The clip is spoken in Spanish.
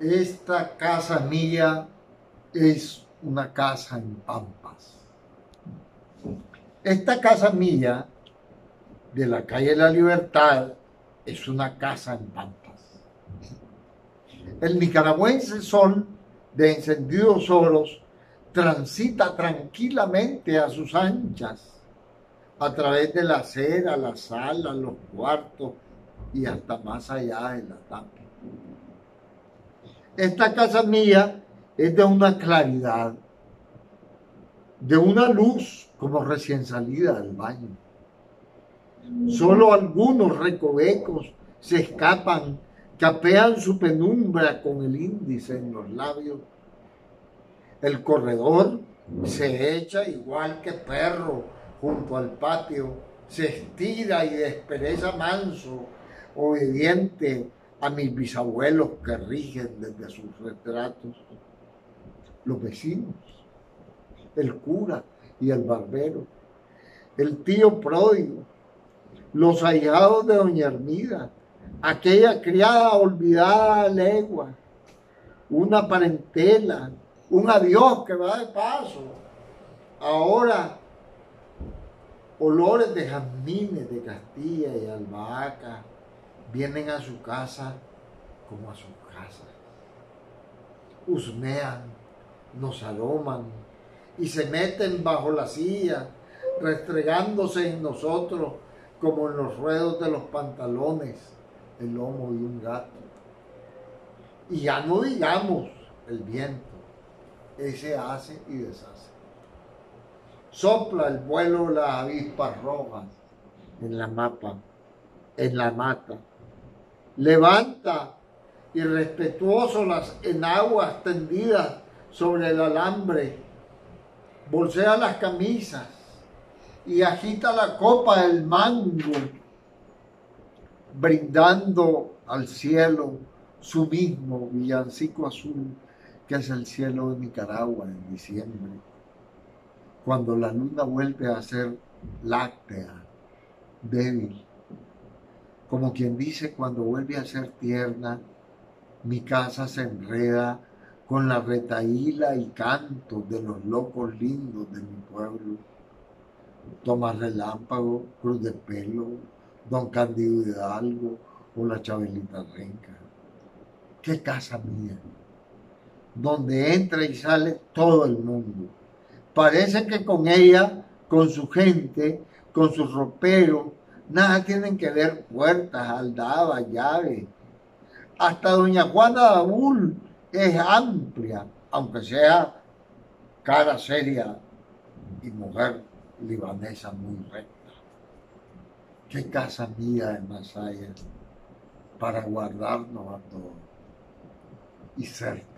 Esta casa mía es una casa en Pampas. Esta casa mía de la calle La Libertad es una casa en Pampas. El nicaragüense sol de encendidos oros transita tranquilamente a sus anchas a través de la acera, la sala, los cuartos y hasta más allá de la tapa. Esta casa mía es de una claridad, de una luz como recién salida del baño. Solo algunos recovecos se escapan, capean su penumbra con el índice en los labios. El corredor se echa igual que perro junto al patio, se estira y despereza manso, obediente a mis bisabuelos que rigen desde sus retratos. Los vecinos, el cura y el barbero, el tío pródigo, los ahijados de doña Hermida, aquella criada olvidada a legua, una parentela, un adiós que va de paso. Ahora, olores de jazmines de Castilla y albahaca vienen a su casa como a sus casas. Husmean, nos aroman y se meten bajo la silla, restregándose en nosotros como en los ruedos de los pantalones el lomo de un gato. Y ya no digamos el viento, ese hace y deshace. Sopla el vuelo las avispas rojas en la mapa, en la mata. Levanta irrespetuoso las enaguas tendidas sobre el alambre, bolsea las camisas y agita la copa del mango, brindando al cielo su mismo villancico azul, que es el cielo de Nicaragua en diciembre, cuando la luna vuelve a ser láctea, débil, como quien dice cuando vuelve a ser tierna. Mi casa se enreda con la retahíla y canto de los locos lindos de mi pueblo: Tomás Relámpago, Cruz de Pelo, Don Cándido Hidalgo o la Chabelita Renca. ¡Qué casa mía! Donde entra y sale todo el mundo. Parece que con ella, con su gente, con sus roperos, nada tienen que ver puertas, aldabas, llaves. Hasta doña Juana Abul es amplia, aunque sea cara seria y mujer libanesa muy recta. Qué casa mía de Masaya para guardarnos a todos y ser